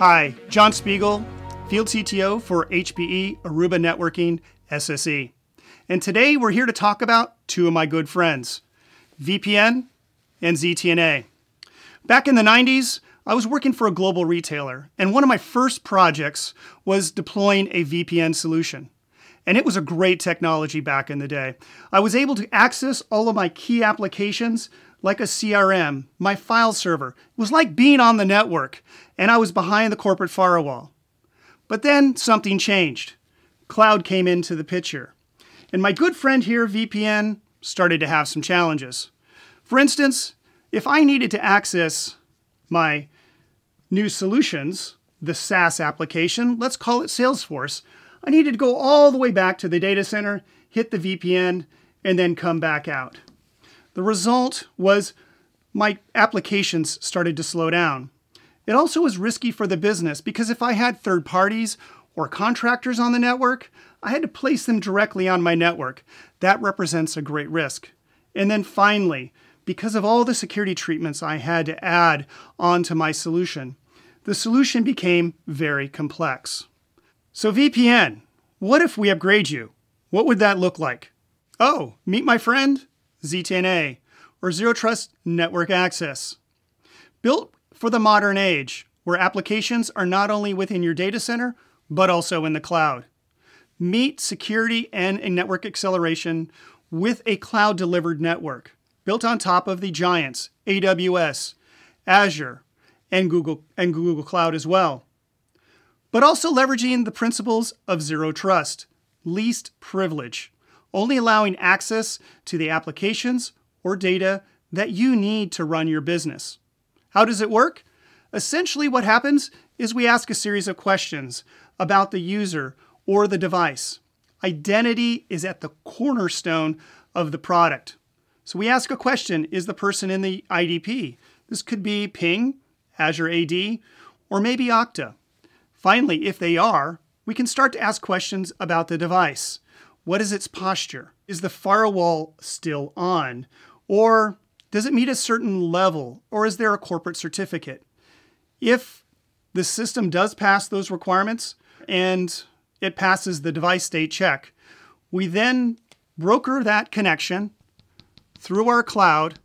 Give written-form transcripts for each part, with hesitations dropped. Hi, John Spiegel, Field CTO for HPE Aruba Networking, SSE. And today we're here to talk about two of my good friends, VPN and ZTNA. Back in the 90s, I was working for a global retailer, and one of my first projects was deploying a VPN solution. And it was a great technology back in the day. I was able to access all of my key applications like a CRM, my file server. It was like being on the network, and I was behind the corporate firewall. But then something changed. Cloud came into the picture. And my good friend here, VPN, started to have some challenges. For instance, if I needed to access my new solutions, the SaaS application, let's call it Salesforce, I needed to go all the way back to the data center, hit the VPN, and then come back out. The result was my applications started to slow down. It also was risky for the business because if I had third parties or contractors on the network, I had to place them directly on my network. That represents a great risk. And then finally, because of all the security treatments I had to add onto my solution, the solution became very complex. So VPN, what if we upgrade you? What would that look like? Oh, meet my friend, ZTNA, or Zero Trust Network Access. Built for the modern age, where applications are not only within your data center, but also in the cloud. Meet security and a network acceleration with a cloud-delivered network, built on top of the giants, AWS, Azure, and Google Cloud as well. But also leveraging the principles of zero trust, least privilege, only allowing access to the applications or data that you need to run your business. How does it work? Essentially what happens is we ask a series of questions about the user or the device. Identity is at the cornerstone of the product. So we ask a question, is the person in the IDP? This could be Ping, Azure AD, or maybe Okta. Finally, if they are, we can start to ask questions about the device. What is its posture? Is the firewall still on? Or does it meet a certain level? Or is there a corporate certificate? If the system does pass those requirements and it passes the device state check, we then broker that connection through our cloud,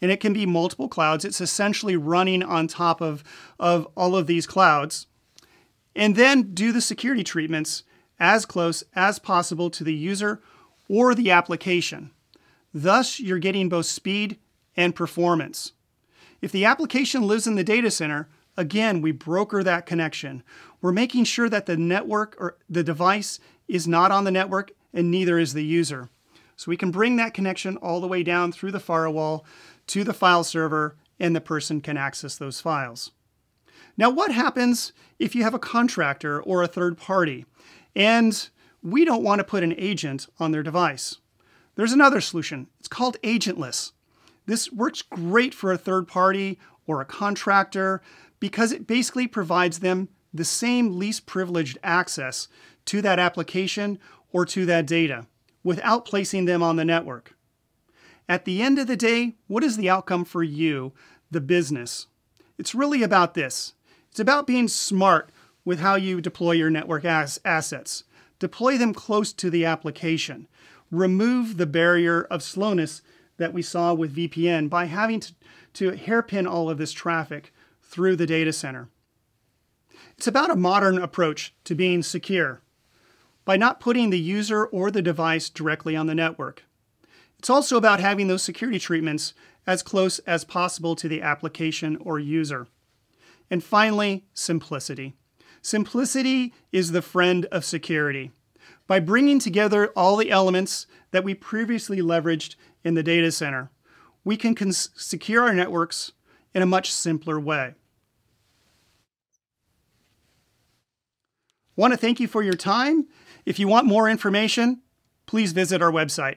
and it can be multiple clouds. It's essentially running on top of all of these clouds. And then do the security treatments as close as possible to the user or the application. Thus, you're getting both speed and performance. If the application lives in the data center, again, we broker that connection. We're making sure that the network or the device is not on the network and neither is the user. So we can bring that connection all the way down through the firewall to the file server and the person can access those files. Now, what happens if you have a contractor or a third party and we don't want to put an agent on their device? There's another solution. It's called agentless. This works great for a third party or a contractor because it basically provides them the same least privileged access to that application or to that data without placing them on the network. At the end of the day, what is the outcome for you, the business? It's really about this. It's about being smart with how you deploy your network assets. Deploy them close to the application. Remove the barrier of slowness that we saw with VPN by having to hairpin all of this traffic through the data center. It's about a modern approach to being secure by not putting the user or the device directly on the network. It's also about having those security treatments as close as possible to the application or user. And finally, simplicity. Simplicity is the friend of security. By bringing together all the elements that we previously leveraged in the data center, we can secure our networks in a much simpler way. I want to thank you for your time. If you want more information, please visit our website.